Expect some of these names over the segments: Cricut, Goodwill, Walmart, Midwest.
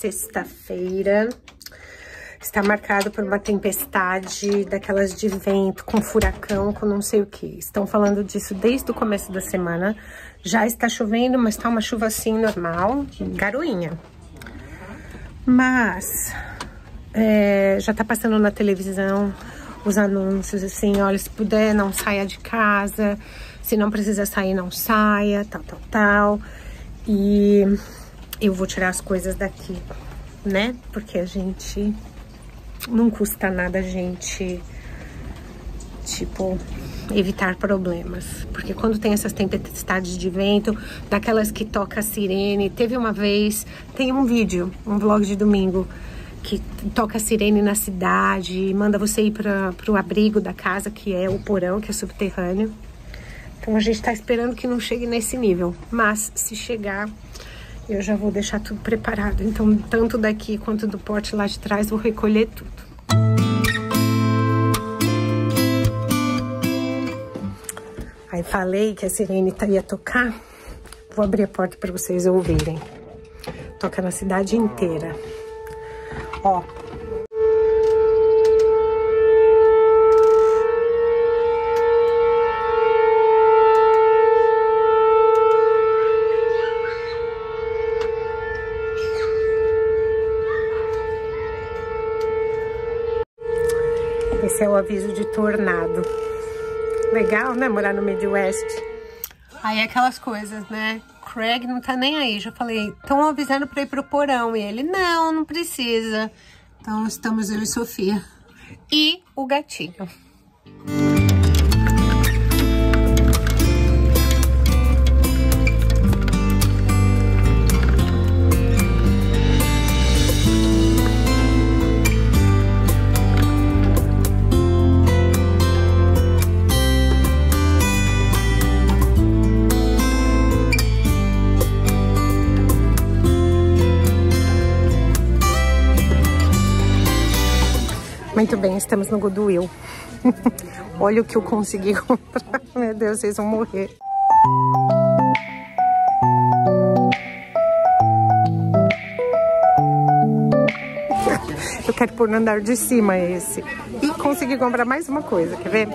sexta-feira. Está marcado por uma tempestade daquelas de vento, com furacão, com não sei o que. Estão falando disso desde o começo da semana. Já está chovendo, mas tá uma chuva assim, normal, garoinha. Mas já tá passando na televisão os anúncios, assim, olha, se puder, não saia de casa. Se não precisa sair, não saia, tal, tal, tal. E eu vou tirar as coisas daqui, né? Porque a gente... não custa nada a gente, tipo, evitar problemas. Porque quando tem essas tempestades de vento, daquelas que toca a sirene... Teve uma vez, tem um vídeo, um vlog de domingo, que toca a sirene na cidade, manda você ir pro abrigo da casa, que é o porão, que é subterrâneo. Então a gente tá esperando que não chegue nesse nível. Mas se chegar... eu já vou deixar tudo preparado, então tanto daqui quanto do pote lá de trás vou recolher tudo. Aí falei que a sirene ia tocar, vou abrir a porta para vocês ouvirem. Toca na cidade inteira. Ó. Esse é o aviso de tornado. Legal, né? Morar no Midwest. Aí aquelas coisas, né? Craig não tá nem aí. Já falei, estão avisando pra ir pro porão. E ele, não, não precisa. Então estamos eu e Sofia. E o gatinho. Muito bem, estamos no Goodwill. Olha o que eu consegui comprar. Meu Deus, vocês vão morrer. Eu quero pôr no andar de cima esse. E consegui comprar mais uma coisa, quer ver?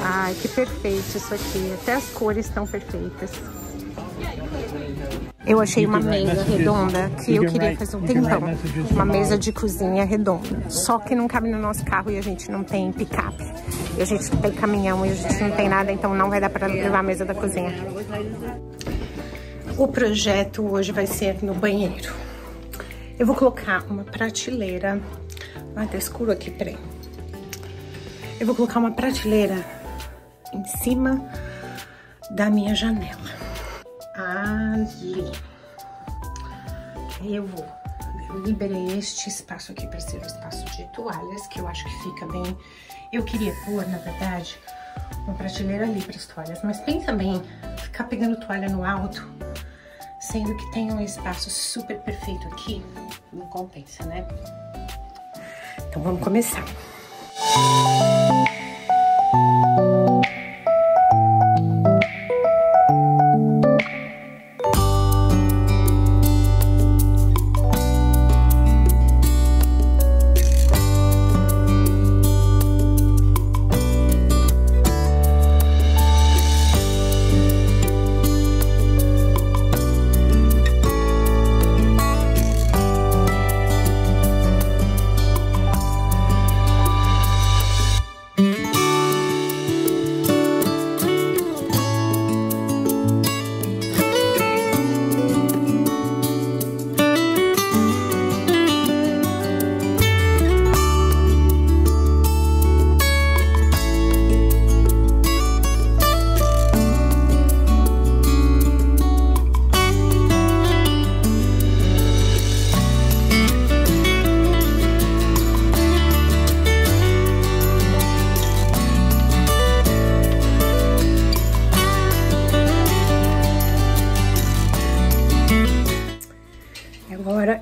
Ai, que perfeito isso aqui. Até as cores estão perfeitas. Eu achei uma mesa redonda que eu queria fazer um tempão. Uma mesa de cozinha redonda. Só que não cabe no nosso carro e a gente não tem picape. E a gente não tem caminhão e a gente não tem nada, então não vai dar pra levar a mesa da cozinha. O projeto hoje vai ser no banheiro. Eu vou colocar uma prateleira... ah, tá escuro aqui, peraí. Eu vou colocar uma prateleira em cima da minha janela. Ali. Eu liberei este espaço aqui para ser um espaço de toalhas, que eu acho que fica bem. Eu queria pôr, na verdade, uma prateleira ali para as toalhas, mas pensa bem, ficar pegando toalha no alto, sendo que tem um espaço super perfeito aqui, não compensa, né? Então vamos começar.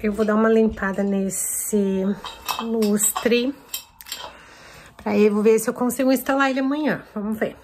Eu vou dar uma limpada nesse lustre, pra eu ver se eu consigo instalar ele amanhã, vamos ver.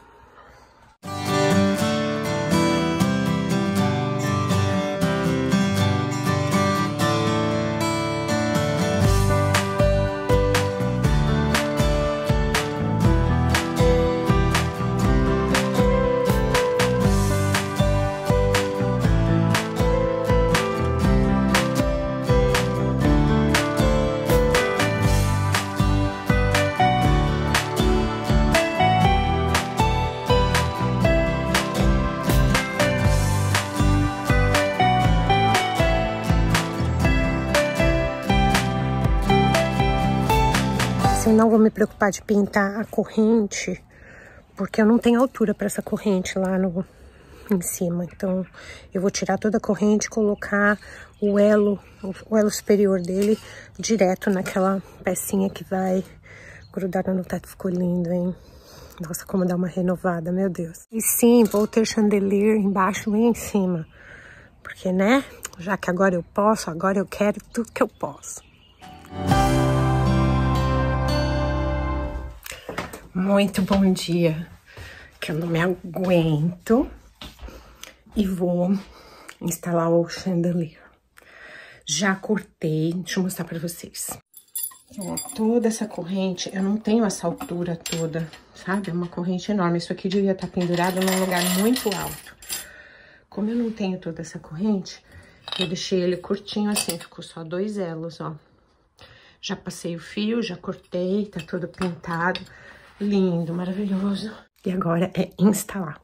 não vou me preocupar de pintar a corrente, porque eu não tenho altura para essa corrente lá em cima. Então, eu vou tirar toda a corrente e colocar o elo superior dele direto naquela pecinha que vai grudar no teto. Ficou lindo, hein? Nossa, como dá uma renovada, meu Deus. E sim, vou ter chandelier embaixo e em cima. Porque, né? Já que agora eu posso, agora eu quero tudo que eu posso. Muito bom dia, que eu não me aguento. E vou instalar o chandelier. Já cortei, deixa eu mostrar pra vocês. Então, toda essa corrente, eu não tenho essa altura toda, sabe? É uma corrente enorme. Isso aqui devia estar pendurado num lugar muito alto. Como eu não tenho toda essa corrente, eu deixei ele curtinho assim, ficou só 2 elos, ó. Já passei o fio, já cortei, tá todo pintado. Lindo, maravilhoso. E agora é instalar.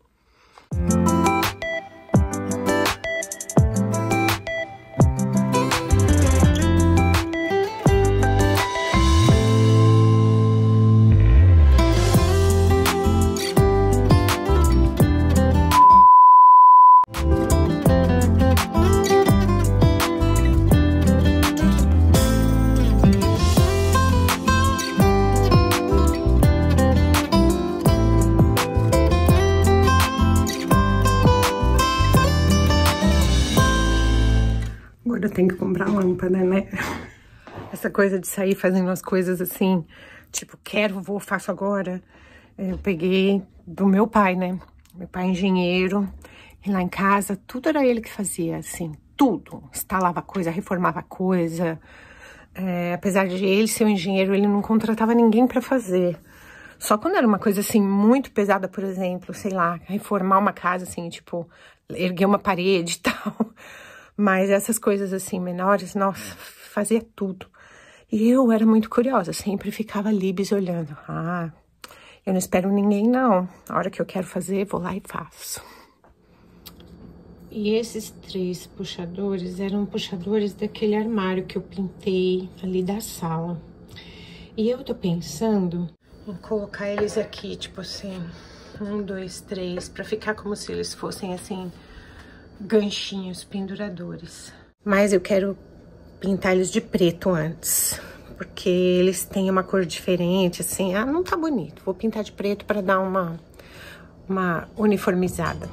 Agora eu tenho que comprar lâmpada, né? Essa coisa de sair fazendo as coisas assim, tipo, quero, vou, faço agora. Eu peguei do meu pai, né? Meu pai é engenheiro, e lá em casa tudo era ele que fazia, assim, tudo. Instalava coisa, reformava coisa. É, apesar de ele ser um engenheiro, ele não contratava ninguém pra fazer. Só quando era uma coisa, assim, muito pesada, por exemplo, sei lá, reformar uma casa, assim, tipo, erguer uma parede e tal. Mas essas coisas assim, menores, nossa, fazia tudo. E eu era muito curiosa, sempre ficava ali bisolhando. Ah, eu não espero ninguém, não. A hora que eu quero fazer, vou lá e faço. E esses 3 puxadores eram puxadores daquele armário que eu pintei ali da sala. E eu tô pensando em colocar eles aqui, tipo assim, 1, 2, 3, pra ficar como se eles fossem assim... ganchinhos penduradores. Mas eu quero pintar eles de preto antes, porque eles têm uma cor diferente, assim. Ah, não tá bonito. Vou pintar de preto para dar uma uniformizada.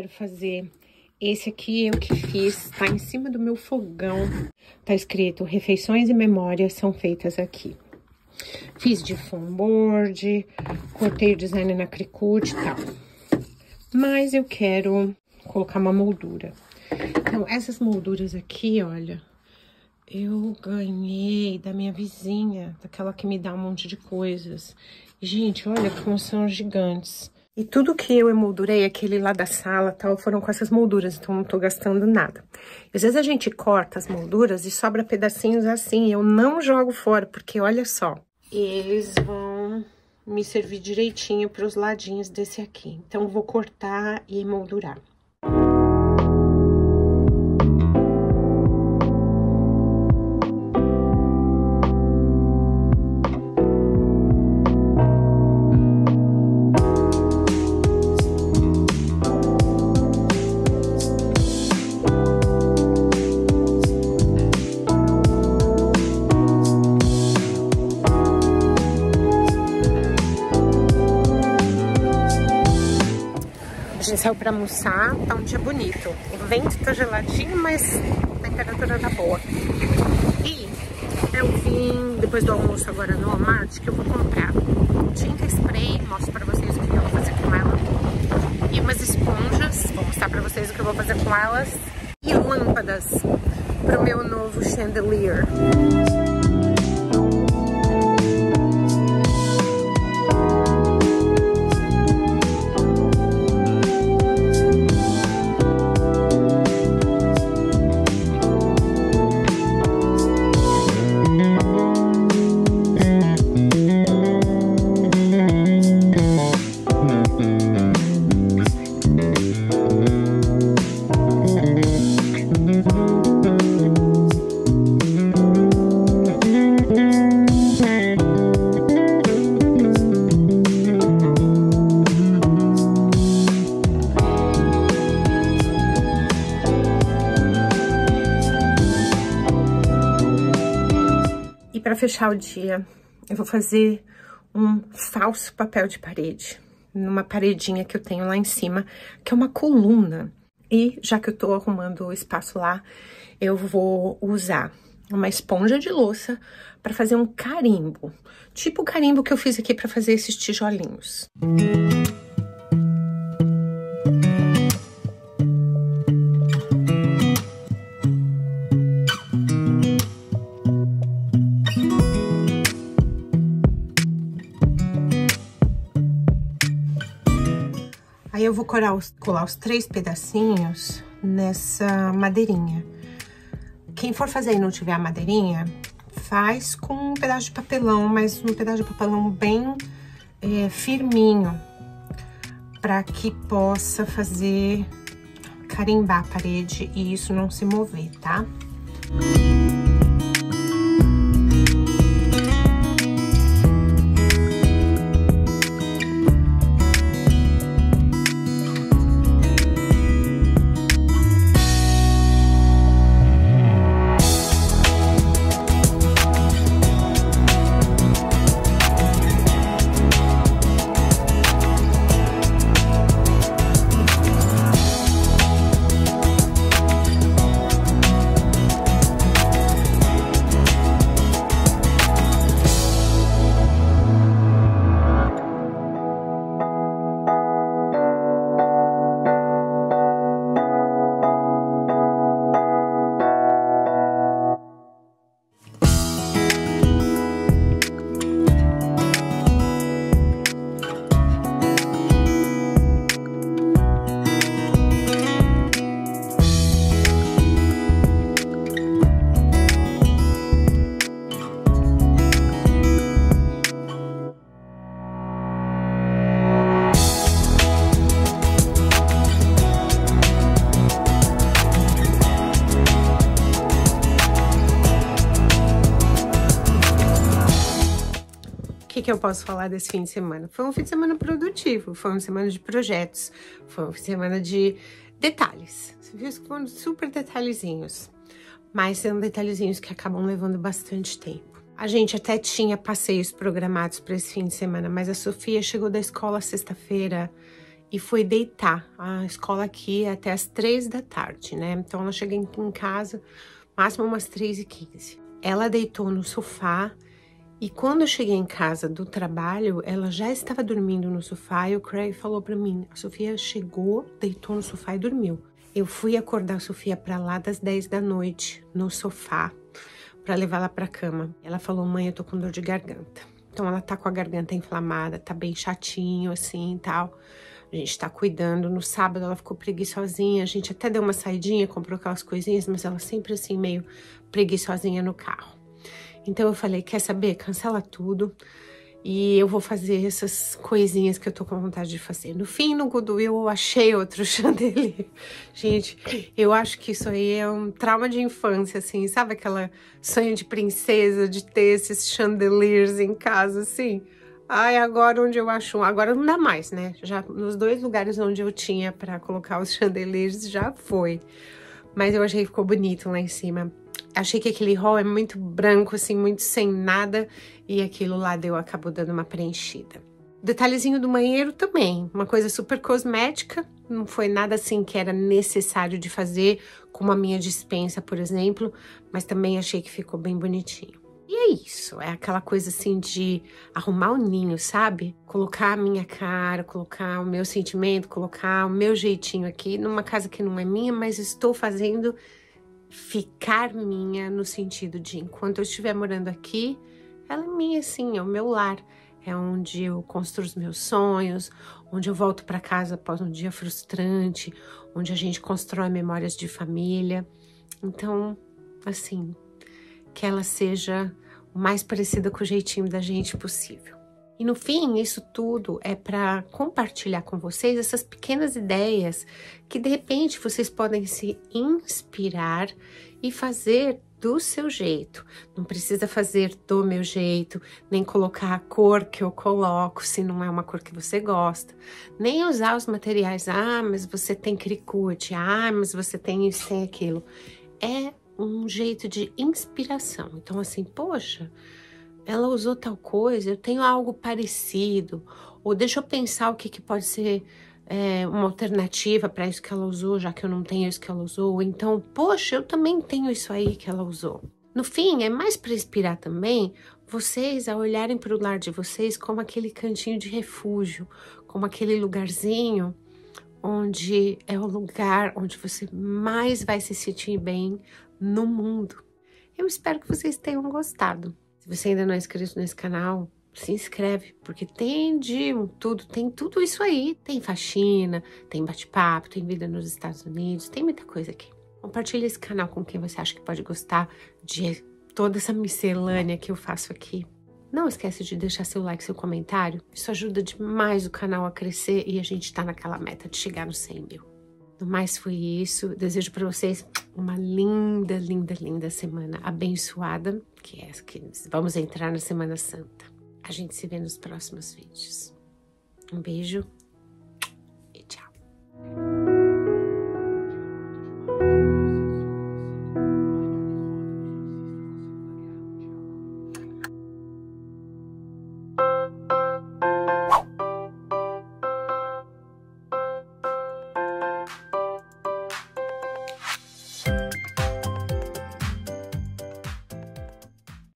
Quero fazer esse aqui, eu que fiz, tá em cima do meu fogão, tá escrito refeições e memórias são feitas aqui. Fiz de foam board, cortei o design na Cricut e tal, mas eu quero colocar uma moldura. Então essas molduras aqui, olha, eu ganhei da minha vizinha, daquela que me dá um monte de coisas. Gente, olha como são gigantes. E tudo que eu emoldurei, aquele lá da sala tal, foram com essas molduras, então não tô gastando nada. Às vezes a gente corta as molduras e sobra pedacinhos assim, eu não jogo fora, porque olha só. Eles vão me servir direitinho para os ladinhos desse aqui, então vou cortar e emoldurar. Saiu pra almoçar, tá um dia bonito. O vento tá geladinho, mas a temperatura tá boa. E eu vim, depois do almoço agora no Walmart, que eu vou comprar tinta spray, mostro pra vocês o que eu vou fazer com ela. E e umas esponjas. Vou mostrar pra vocês o que eu vou fazer com elas. E lâmpadas pro meu novo chandelier. E para fechar o dia, eu vou fazer um falso papel de parede, numa paredinha que eu tenho lá em cima, que é uma coluna. E já que eu tô arrumando o espaço lá, eu vou usar uma esponja de louça para fazer um carimbo, tipo o carimbo que eu fiz aqui para fazer esses tijolinhos. Aí eu vou colar os três pedacinhos nessa madeirinha. Quem for fazer e não tiver a madeirinha, faz com um pedaço de papelão, mas um pedaço de papelão bem firminho, para que possa fazer carimbar a parede e isso não se mover, tá? Que eu posso falar desse fim de semana? Foi um fim de semana produtivo, foi uma semana de projetos, foi uma semana de detalhes. Você viu que foram super detalhezinhos, mas são detalhezinhos que acabam levando bastante tempo. A gente até tinha passeios programados para esse fim de semana, mas a Sofia chegou da escola sexta-feira e foi deitar. A escola aqui é até as 3 da tarde, né? Então ela chega em casa, máximo umas 3h15. Ela deitou no sofá. E quando eu cheguei em casa do trabalho, ela já estava dormindo no sofá e o Craig falou pra mim, a Sofia chegou, deitou no sofá e dormiu. Eu fui acordar a Sofia pra lá das 10 da noite, no sofá, pra levá-la pra cama. Ela falou, mãe, eu tô com dor de garganta. Então ela tá com a garganta inflamada, tá bem chatinho assim e tal. A gente tá cuidando. No sábado ela ficou preguiçosinha, a gente até deu uma saidinha, comprou aquelas coisinhas, mas ela sempre assim meio preguiçosinha no carro. Então eu falei, quer saber? Cancela tudo e eu vou fazer essas coisinhas que eu tô com vontade de fazer. No fim, no Goodwill, eu achei outro chandelier. Gente, eu acho que isso aí é um trauma de infância, assim. Sabe aquela sonho de princesa de ter esses chandeliers em casa, assim? Ai, agora onde eu acho um... Agora não dá mais, né? Já nos 2 lugares onde eu tinha pra colocar os chandeliers, já foi. Mas eu achei que ficou bonito lá em cima. Achei que aquele hall é muito branco, assim, muito sem nada. E aquilo lá acabou dando uma preenchida. Detalhezinho do banheiro também. Uma coisa super cosmética. Não foi nada assim que era necessário de fazer, como a minha despensa, por exemplo. Mas também achei que ficou bem bonitinho. E é isso, é aquela coisa assim de arrumar o ninho, sabe? Colocar a minha cara, colocar o meu sentimento, colocar o meu jeitinho aqui numa casa que não é minha, mas estou fazendo ficar minha no sentido de enquanto eu estiver morando aqui, ela é minha, assim, é o meu lar. É onde eu construo os meus sonhos, onde eu volto para casa após um dia frustrante, onde a gente constrói memórias de família. Então, assim, que ela seja o mais parecida com o jeitinho da gente possível. E no fim, isso tudo é para compartilhar com vocês essas pequenas ideias que de repente vocês podem se inspirar e fazer do seu jeito. Não precisa fazer do meu jeito, nem colocar a cor que eu coloco, se não é uma cor que você gosta, nem usar os materiais, ah, mas você tem Cricut, ah, mas você tem isso, tem aquilo. É um jeito de inspiração. Então assim, poxa, ela usou tal coisa, eu tenho algo parecido, ou deixa eu pensar o que, que pode ser uma alternativa para isso que ela usou, já que eu não tenho isso que ela usou, ou então, poxa, eu também tenho isso aí que ela usou. No fim, é mais para inspirar também vocês a olharem para o lar de vocês como aquele cantinho de refúgio, como aquele lugarzinho onde é o lugar onde você mais vai se sentir bem no mundo. Eu espero que vocês tenham gostado. Se você ainda não é inscrito nesse canal, se inscreve, porque tem de tudo, tem tudo isso aí. Tem faxina, tem bate-papo, tem vida nos Estados Unidos, tem muita coisa aqui. Compartilha esse canal com quem você acha que pode gostar de toda essa miscelânea que eu faço aqui. Não esquece de deixar seu like, seu comentário. Isso ajuda demais o canal a crescer e a gente tá naquela meta de chegar nos 100 mil. No mais, foi isso. Desejo para vocês uma linda, linda, linda semana abençoada, que é que vamos entrar na Semana Santa. A gente se vê nos próximos vídeos. Um beijo e tchau.